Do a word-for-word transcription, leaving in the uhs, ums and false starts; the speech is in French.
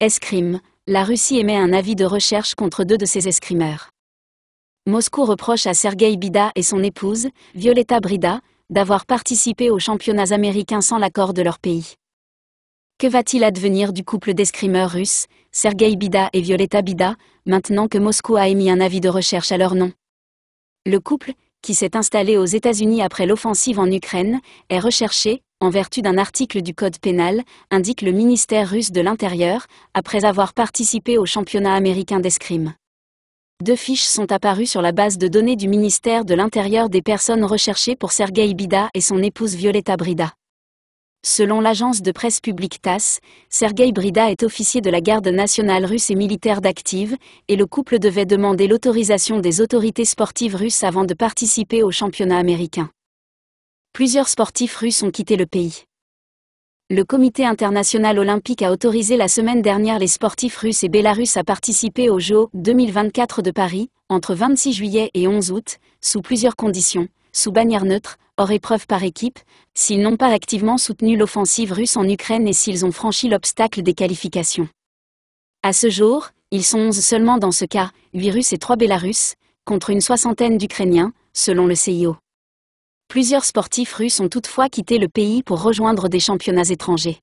Escrime, la Russie émet un avis de recherche contre deux de ses escrimeurs. Moscou reproche à Sergueï Bida et son épouse, Violetta Brida, d'avoir participé aux championnats américains sans l'accord de leur pays. Que va-t-il advenir du couple d'escrimeurs russes, Sergueï Bida et Violetta Brida, maintenant que Moscou a émis un avis de recherche à leur nom? Le couple, qui s'est installé aux États-Unis après l'offensive en Ukraine, est recherché, en vertu d'un article du Code pénal, indique le ministère russe de l'Intérieur, après avoir participé au championnat américain d'escrime. Deux fiches sont apparues sur la base de données du ministère de l'Intérieur des personnes recherchées pour Sergueï Bida et son épouse Violetta Brida. Selon l'agence de presse publique TASS, Sergueï Brida est officier de la garde nationale russe et militaire d'active, et le couple devait demander l'autorisation des autorités sportives russes avant de participer au championnat américain. Plusieurs sportifs russes ont quitté le pays. Le Comité international olympique a autorisé la semaine dernière les sportifs russes et bélarusses à participer aux Jeux deux mille vingt-quatre de Paris, entre vingt-six juillet et onze août, sous plusieurs conditions, sous bannière neutre, hors épreuve par équipe, s'ils n'ont pas activement soutenu l'offensive russe en Ukraine et s'ils ont franchi l'obstacle des qualifications. À ce jour, ils sont onze seulement dans ce cas, huit Russes et trois Bélarusses, contre une soixantaine d'Ukrainiens, selon le C I O. Plusieurs sportifs russes ont toutefois quitté le pays pour rejoindre des championnats étrangers.